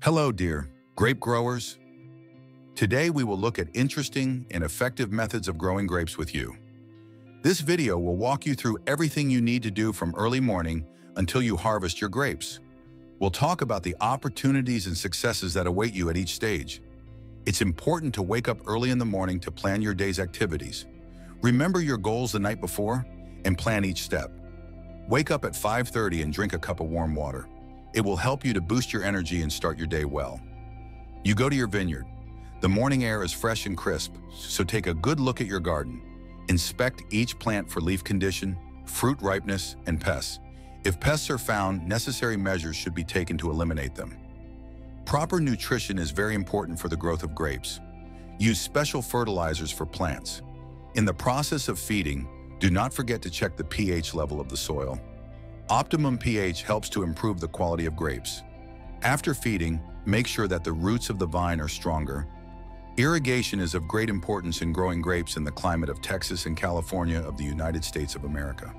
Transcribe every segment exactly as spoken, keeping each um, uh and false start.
Hello, dear grape growers. Today we will look at interesting and effective methods of growing grapes with you. This video will walk you through everything you need to do from early morning until you harvest your grapes. We'll talk about the opportunities and successes that await you at each stage. It's important to wake up early in the morning to plan your day's activities. Remember your goals the night before and plan each step. Wake up at five thirty and drink a cup of warm water. It will help you to boost your energy and start your day well. You go to your vineyard. The morning air is fresh and crisp, so take a good look at your garden. Inspect each plant for leaf condition, fruit ripeness, and pests. If pests are found, necessary measures should be taken to eliminate them. Proper nutrition is very important for the growth of grapes. Use special fertilizers for plants. In the process of feeding, do not forget to check the pH level of the soil. Optimum pH helps to improve the quality of grapes. After feeding, make sure that the roots of the vine are stronger. Irrigation is of great importance in growing grapes in the climate of Texas and California of the United States of America.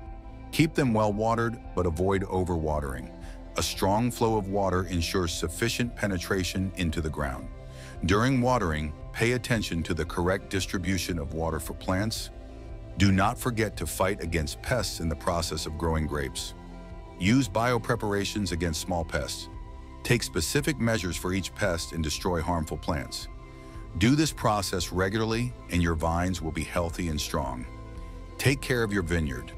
Keep them well watered, but avoid overwatering. A strong flow of water ensures sufficient penetration into the ground. During watering, pay attention to the correct distribution of water for plants. Do not forget to fight against pests in the process of growing grapes. Use biopreparations against small pests. Take specific measures for each pest and destroy harmful plants. Do this process regularly and your vines will be healthy and strong. Take care of your vineyard.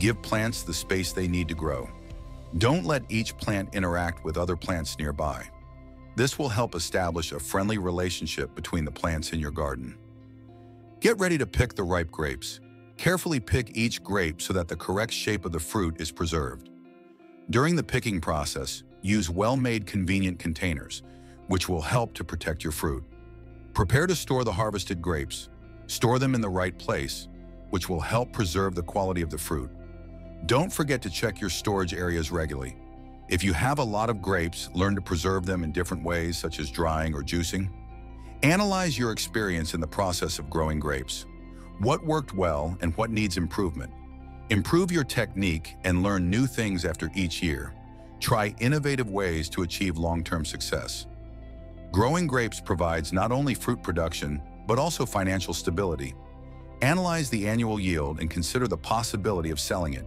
Give plants the space they need to grow. Don't let each plant interact with other plants nearby. This will help establish a friendly relationship between the plants in your garden. Get ready to pick the ripe grapes. Carefully pick each grape so that the correct shape of the fruit is preserved. During the picking process, use well-made convenient containers, which will help to protect your fruit. Prepare to store the harvested grapes. Store them in the right place, which will help preserve the quality of the fruit. Don't forget to check your storage areas regularly. If you have a lot of grapes, learn to preserve them in different ways, such as drying or juicing. Analyze your experience in the process of growing grapes. What worked well and what needs improvement? Improve your technique and learn new things after each year. Try innovative ways to achieve long-term success. Growing grapes provides not only fruit production, but also financial stability. Analyze the annual yield and consider the possibility of selling it.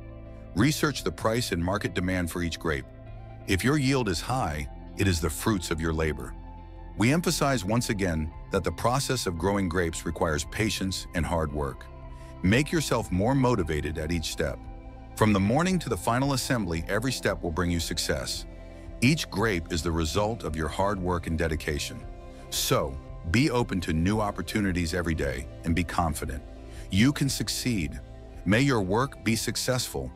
Research the price and market demand for each grape. If your yield is high, it is the fruits of your labor. We emphasize once again that the process of growing grapes requires patience and hard work. Make yourself more motivated at each step. From the morning to the final assembly, every step will bring you success. Each grape is the result of your hard work and dedication. So, be open to new opportunities every day and be confident. You can succeed. May your work be successful.